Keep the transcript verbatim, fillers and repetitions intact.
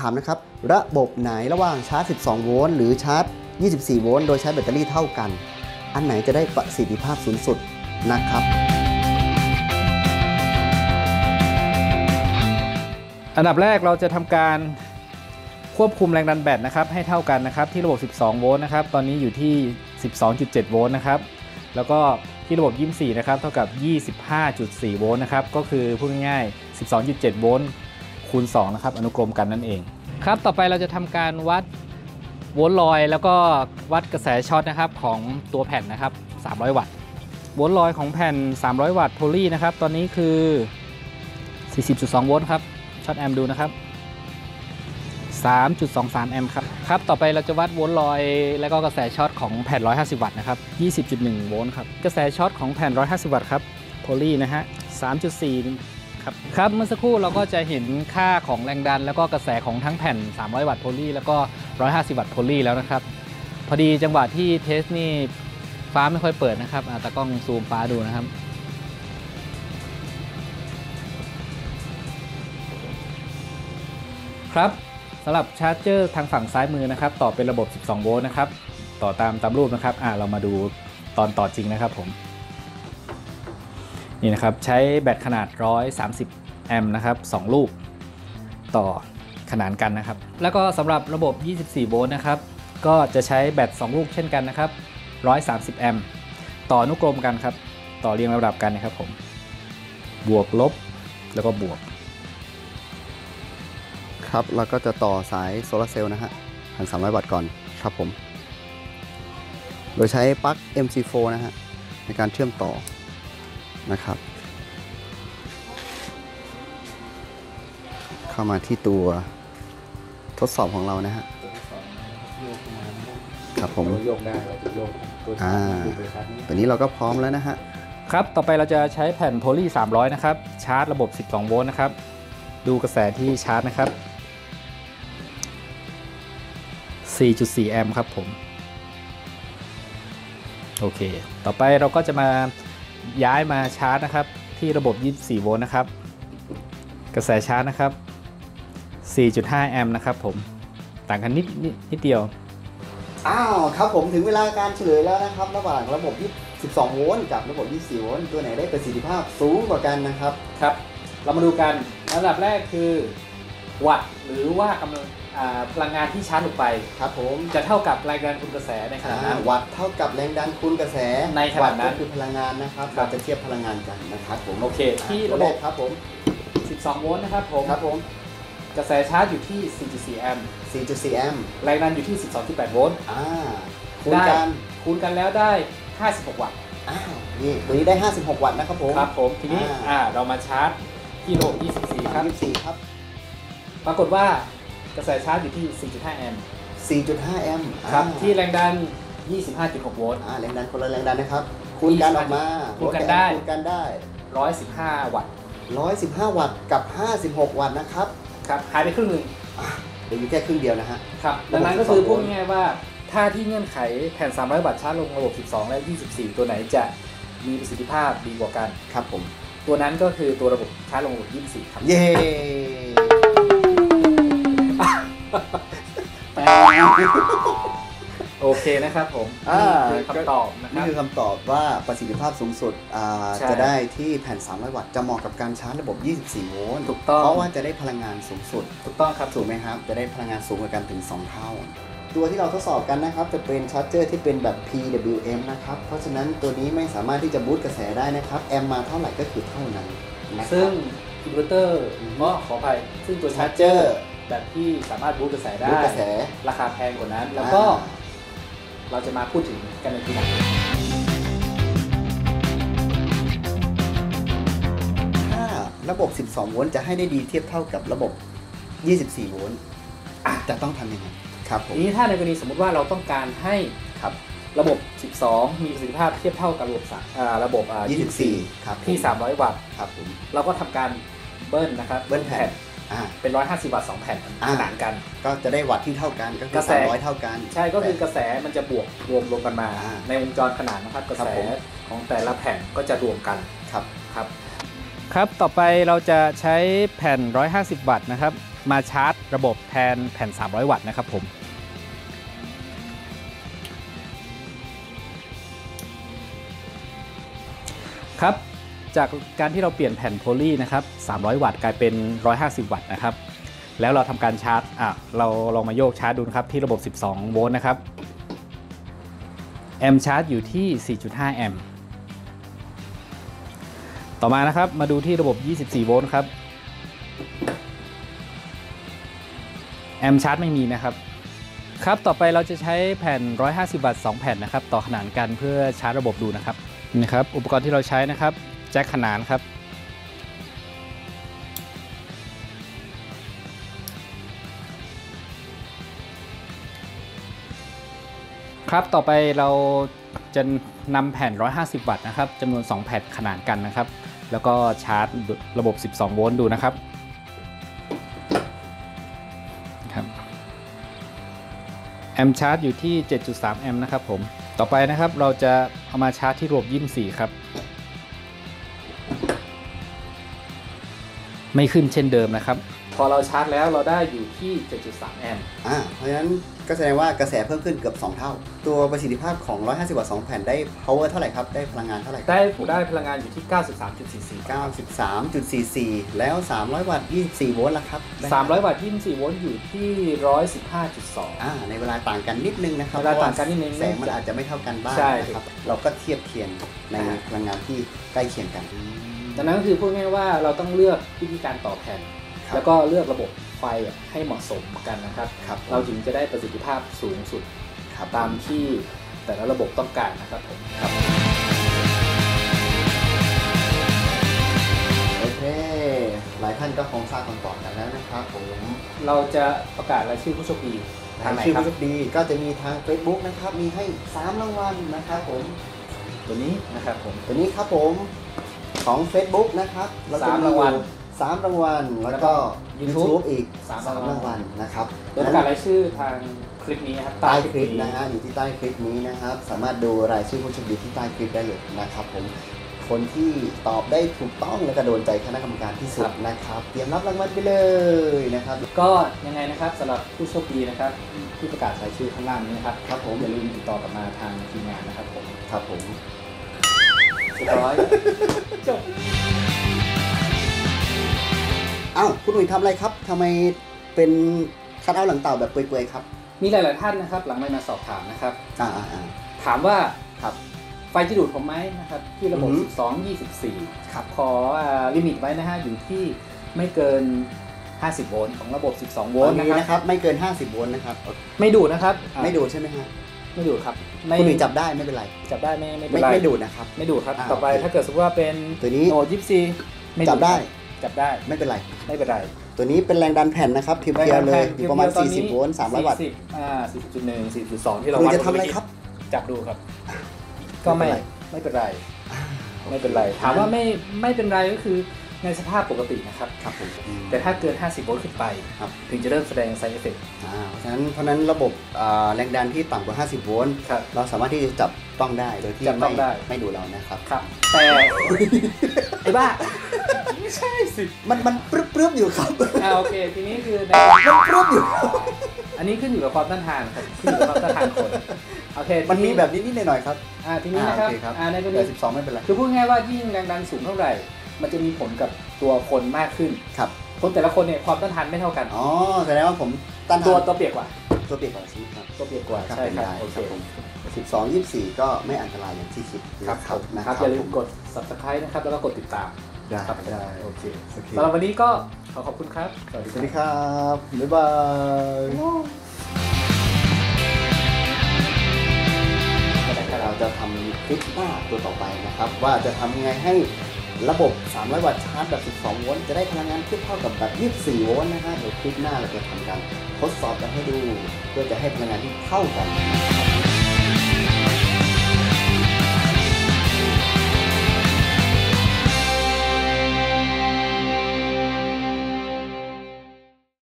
ถามนะครับระบบไหนระหว่างชาร์จสิบสองโวลต์หรือชาร์จยี่สิบสี่โวลต์โดยใช้แบตเตอรี่เท่ากันอันไหนจะได้ประสิทธิภาพสูงสุดนะครับอันดับแรกเราจะทำการควบคุมแรงดันแบตนะครับให้เท่ากันนะครับที่ระบบสิบสองโวลต์นะครับตอนนี้อยู่ที่ สิบสองจุดเจ็ด โวลต์นะครับแล้วก็ที่ระบบยี่สิบสี่นะครับเท่ากับ ยี่สิบห้าจุดสี่ โวลต์นะครับก็คือพูดง่ายๆ สิบสองจุดเจ็ด โวลต์คูณสองนะครับอนุกรมกันนั่นเองครับต่อไปเราจะทำการวัดโวลต์ลอยแล้วก็วัดกระแสช็อตนะครับของตัวแผ่นนะครับสามร้อยวัตต์โวลต์ลอยของแผ่นสามร้อยวัตต์โพลีนะครับตอนนี้คือ สี่สิบจุดสอง โวลต์ครับช็อตแอมป์ดูนะครับ สามจุดสองสาม แอมป์ครับครับต่อไปเราจะวัดโวลต์ลอยแล้วก็กระแสช็อตของแผ่นหนึ่งร้อยห้าสิบวัตต์นะครับ ยี่สิบจุดหนึ่ง โวลต์ครับกระแสช็อตของแผ่นหนึ่งร้อยห้าสิบวัตต์ครับโพลีนะฮะ สามจุดสี่ครับครับเมื่อสักครู่เราก็จะเห็นค่าของแรงดันแล้วก็กระแสของทั้งแผ่นสามร้อยวัตต์โพลีแล้วก็หนึ่งร้อยห้าสิบวัตต์โพลีแล้วนะครับพอดีจังหวะที่เทสนี่ฟ้าไม่ค่อยเปิดนะครับตากล้องซูมฟ้าดูนะครับครับสำหรับชาร์จเจอร์ทางฝั่งซ้ายมือนะครับต่อเป็นระบบสิบสองโวลต์นะครับต่อตามตามรูปนะครับอ่าเรามาดูตอนต่อจริงนะครับผมนี่นะครับใช้แบตขนาดหนึ่งร้อยสามสิบแอมป์นะครับสองลูกต่อขนานกันนะครับแล้วก็สำหรับระบบยี่สิบสี่โวลต์นะครับก็จะใช้แบตสองลูกเช่นกันนะครับหนึ่งร้อยสามสิบแอมป์ต่ออนุกรมกันครับต่อเรียงลำดับกันนะครับผมบวกลบแล้วก็บวกครับแล้วก็จะต่อสายโซลาร์เซลล์นะฮะหนึ่งพันสามร้อยวัตต์ก่อนครับผมโดยใช้ปลั๊ก เอ็ม ซี โฟร์ นะฮะในการเชื่อมต่อนะครับเข้ามาที่ตัวทดสอบของเรานะฮะครับผมโยกได้เราจะโยกตัวตัวนี้เราก็พร้อมแล้วนะฮะครับต่อไปเราจะใช้แผ่นโพลีสามร้อยนะครับชาร์จระบบสิบสองโวลต์นะครับดูกระแสที่ชาร์จนะครับ สี่จุดสี่ แอมป์ครับผมโอเคต่อไปเราก็จะมาย้ายมาชาร์จนะครับที่ระบบยี่สิบสี่โวลต์นะครับกระแสชาร์จนะครับ สี่จุดห้า แอมป์นะครับผมต่างกันนิดนิดเดียวอ้าวครับผมถึงเวลาการเฉลยแล้วนะครับระหว่างระบบสิบสองโวลต์กับระบบยี่สิบสี่โวลต์ตัวไหนได้ประสิทธิภาพสูงกว่ากันนะครับครับเรามาดูกันอันดับแรกคือวัตต์หรือว่ากำลังพลังงานที่ชาร์จออกไปครับผมจะเท่ากับแรงดันคูณกระแสในขณะนั้นวัตต์เท่ากับแรงดันคูณกระแสในขณะนั้นคือพลังงานนะครับเราจะเทียบพลังงานกันนะครับผมโอเคที่ระบบครับผมสิบสองโวลต์นะครับผมครับผมกระแสชาร์จอยู่ที่ สี่จุดสี่ แอมป์ สี่จุดสี่ แอมป์แรงดันอยู่ที่ สิบสองจุดแปด โวลต์คูณกันคูณกันแล้วได้ห้าสิบหกวัตต์นี่ตัวนี้ได้ห้าสิบหกวัตต์นะครับผมครับผมทีนี้เรามาชาร์จที่ระบบยี่สิบสี่ครับยี่สิบสี่ครับปรากฏว่ากระแสชาร์จอยู่ที่ สี่จุดห้า แอมป์ สี่จุดห้า แอมป์ครับที่แรงดัน ยี่สิบห้าจุดหก โวลต์แรงดันคนละแรงดันนะครับคูณกันออกมาคูณกันได้คูณกันได้หนึ่งร้อยสิบห้าวัตต์หนึ่งร้อยสิบห้าวัตต์กับห้าสิบหกวัตต์นะครับครับหายไปครึ่งหนึ่งเดี๋ยวอยู่แค่ครึ่งเดียวนะฮะครับดังนั้นก็คือพูดง่ายๆว่าถ้าที่เงื่อนไขแผ่นสามร้อยวัตต์ชาร์จลงระบบสิบสองและยี่สิบสี่ตัวไหนจะมีประสิทธิภาพดีกว่ากันครับผมตัวนั้นก็คือตัวระบบชาร์จลงระบบยี่สิบสี่ครับเย้โอเคนะครับผมนี่คือคำตอบนะครับนี่คือคำตอบว่าประสิทธิภาพสูงสุดจะได้ที่แผ่นสามร้อยวัตต์จะเหมาะกับการชาร์จระบบยี่สิบสี่โวลต์ถูกต้องเพราะว่าจะได้พลังงานสูงสุดถูกต้องครับถูกไหมครับจะได้พลังงานสูงกว่ากันถึงสองเท่าตัวที่เราทดสอบกันนะครับจะเป็นชาร์จเจอร์ที่เป็นแบบ พี ดับเบิลยู เอ็ม นะครับเพราะฉะนั้นตัวนี้ไม่สามารถที่จะบูสต์กระแสได้นะครับแอมมาเท่าไหร่ก็คือเท่านั้นซึ่งอินเวอร์เตอร์เนาะขออภัยซึ่งตัวชาร์จเจอร์แบบที่สามารถบูสต์กระแสได้ราคาแพงกว่านั้นแล้วก็เราจะมาพูดถึงกันในทีหลังถ้าระบบสิบสองโวลต์จะให้ได้ดีเทียบเท่ากับระบบยี่สิบสี่โวลต์จะต้องทำยังไงครับผมนี้ถ้าในกรณีสมมติว่าเราต้องการให้ครับระบบสิบสองมีประสิทธิภาพเทียบเท่ากับระบบระบบยี่สิบสี่ครับที่สามร้อยวัตต์ครับผมเราก็ทำการเบิ้ลนะครับเบิ้ลแผ่นเป็นหนึ่งร้อยห้าสิบวัตต์สองแผ่นขนานกันก็จะได้วัตต์ที่เท่ากันก็คือกระแสร้อยเท่ากันใช่ก็คือกระแสมันจะบวกรวมรวมกันมาในวงจรขนานนะครับกระแสของแต่ละแผ่นก็จะรวมกันครับครับครับต่อไปเราจะใช้แผ่นหนึ่งร้อยห้าสิบวัตต์นะครับ มาชาร์จระบบแทนแผ่นสามร้อยวัตต์นะครับผมครับจากการที่เราเปลี่ยนแผ่นโพลีนะครับสามร้อยวัตต์กลายเป็นหนึ่งร้อยห้าสิบวัตต์นะครับแล้วเราทำการชาร์จอ่ะเราลองมาโยกชาร์จดูนะครับที่ระบบสิบสองโวลต์นะครับแอมป์ชาร์จอยู่ที่ สี่จุดห้า แอมป์ต่อมานะครับมาดูที่ระบบยี่สิบสี่โวลต์ครับแอมป์ชาร์จไม่มีนะครับครับต่อไปเราจะใช้แผ่นหนึ่งร้อยห้าสิบวัตต์สองแผ่นนะครับต่อขนานกันเพื่อชาร์จระบบดูนะครับนะครับอุปกรณ์ที่เราใช้นะครับแจ็คขนานครับครับต่อไปเราจะนำแผ่นหนึ่งร้อยห้าสิบวัตต์นะครับจำนวนสองแผ่นขนานกันนะครับแล้วก็ชาร์จระบบสิบสองโวลต์ดูนะครับครับแอมป์ชาร์จอยู่ที่ เจ็ดจุดสาม แอมป์นะครับผมต่อไปนะครับเราจะเอามาชาร์จที่ระบบยี่สิบสี่ครับไม่ขึ้นเช่นเดิมนะครับพอเราชาร์จแล้วเราได้อยู่ที่ เจ็ดจุดสาม แอมป์อ่าเพราะฉะนั้นก็แสดงว่ากระแสเพิ่มขึ้นเกือบสองเท่าตัวประสิทธิภาพของหนึ่งร้อยห้าสิบวัตต์สองแผ่นได้ power เท่าไหร่ครับได้พลังงานเท่าไหร่ได้ผมได้พลังงานอยู่ที่ เก้าสิบสามจุดสี่สี่ เก้าสิบสามจุดสี่สี่ แล้วสามร้อยวัตต์ยี่สิบสี่โวลต์ล่ะครับสามร้อยวัตต์ยี่สิบสี่โวลต์อยู่ที่ หนึ่งร้อยสิบห้าจุดสอง อ่าในเวลาต่างกันนิดนึงนะครับเวลาต่างกันนิดนึงแสงมันอาจจะไม่เท่ากันบ้างนะครับเราก็เทียบเคียงในพลังงานที่ใกล้เคียงกันดังนั้นก็คือพูดง่ายว่าเราต้องเลือกวิธีการต่อแผ่นแล้วก็เลือกระบบไฟให้เหมาะสมกันนะครับเราถึงจะได้ประสิทธิภาพสูงสุดตามที่แต่ละระบบต้องการนะครับผมโอเคหลายท่านก็คงทราบคำตอบกันแล้วนะครับผมเราจะประกาศรายชื่อผู้โชคดีทางไหนครับดีก็จะมีทาง Facebook นะครับมีให้สามรางวัลนะครับผมตัวนี้นะครับผมตัวนี้ครับผมของ Facebook นะครับสามรางวัลสามรางวัลแล้วก็ YouTube อีกสามรางวัลนะครับโดยการรายชื่อทางคลิปนี้ครับใต้คลิปนะฮะอยู่ที่ใต้คลิปนี้นะครับสามารถดูรายชื่อผู้โชคดีที่ใต้คลิปได้เลยนะครับผมคนที่ตอบได้ถูกต้องและกระโดนใจคณะกรรมการที่สุดนะครับเตรียมรับรางวัลไปเลยนะครับก็ยังไงนะครับสำหรับผู้โชคดีนะครับที่ประกาศรายชื่อข้างล่างนี้นะครับครับผมอย่าลืมติดต่อกลับมาทางทีมงานนะครับผมครับผมเรียบร้อยจบอ้าวคุณหนุ่ยทำอะไรครับทำไมเป็นคัทเอาท์หลังเต่าแบบเปื่อยๆครับมีหลายๆท่านนะครับหลังไมค์มาสอบถามนะครับถามว่าครับไฟจะดูดผมไหมนะครับที่ระบบสิบสอง ยี่สิบสี่ครับขอลิมิตไว้นะฮะอยู่ที่ไม่เกินห้าสิบโวลต์ของระบบสิบสองโวลต์นะครับไม่เกินห้าสิบโวลต์นะครับไม่ดูดนะครับไม่ดูดใช่ไหมฮะไม่ดูดครับคุณหนุ่ยจับได้ไม่เป็นไรจับได้ไม่ไม่เป็นไรไม่ดูดนะครับไม่ดูดครับต่อไปถ้าเกิดสมมติว่าเป็นตัวนี้โน้ตยี่สิบสี่จับได้จับได้ไม่เป็นไรไม่เป็นไรตัวนี้เป็นแรงดันแผ่นนะครับทีเดียวเลยอยู่ประมาณสี่สิบโวลต์สามร้อยวัตต์อ่า สี่สิบจุดหนึ่ง สี่สิบจุดสอง ที่เราวัดจะทำอะไรครับจับดูครับก็ไม่ไม่เป็นไรไม่เป็นไรถามว่าไม่ไม่เป็นไรก็คือในสภาพปกตินะครับครับผมแต่ถ้าเกินห้าสิบโวลต์ขึ้นไปถึงจะเริ่มแสดงไซด์เอฟเฟกต์อ่าเพราะฉะนั้นเพราะนั้นระบบแรงดันที่ต่ำกว่าห้าสิบโวลต์เราสามารถที่จะจับต้องได้โดยที่ไม่ไม่ดูเรานะครับครับแต่ไอ้บ้าไม่ใช่สิมันมันปรึบปรึบอยู่ครับอ่าโอเคทีนี้คือในปรึบอยู่อันนี้ขึ้นอยู่กับความต้านทานครับขึ้นอยู่กับความต้านทานคนโอเคมันมีแบบนี้นิดหน่อยครับอ่าทีนี้นะครับอ่าในกรณีสิบสองไม่เป็นไรคือพูดง่ายว่ายิ่งแรงดันสูงเท่าไหร่มันจะมีผลกับตัวคนมากขึ้นครับคนแต่ละคนเนี่ยความต้านทานไม่เท่ากันอ๋อแสดงว่าผมต้านตัวตัวเปียกกว่าตัวเปียกกว่าชีสครับตัวเปียกกว่าใช่ครับโอเคสิบสอง ยี่สิบสี่ก็ไม่อันตรายอย่างที่คิดครับนะครับอย่าลืมกด Subscribe นะครับแล้วก็กดติดตามได้ได้โอเคสำหรับวันนี้ก็ขอขอบคุณครับสวัสดีครับบ๊ายบายเราจะทำคลิปหน้าตัวต่อไปนะครับว่าจะทำยังไงให้ระบบสามร้อยวัตต์ชาร์จแบบสิบสองโวลต์จะได้พลังงานเทียบเท่ากับแบบยี่สิบสี่โวลต์นะฮะเดี๋ยวคลิปหน้าเราจะทำการทดสอบกันให้ดูเพื่อจะให้พลังงานที่เท่ากัน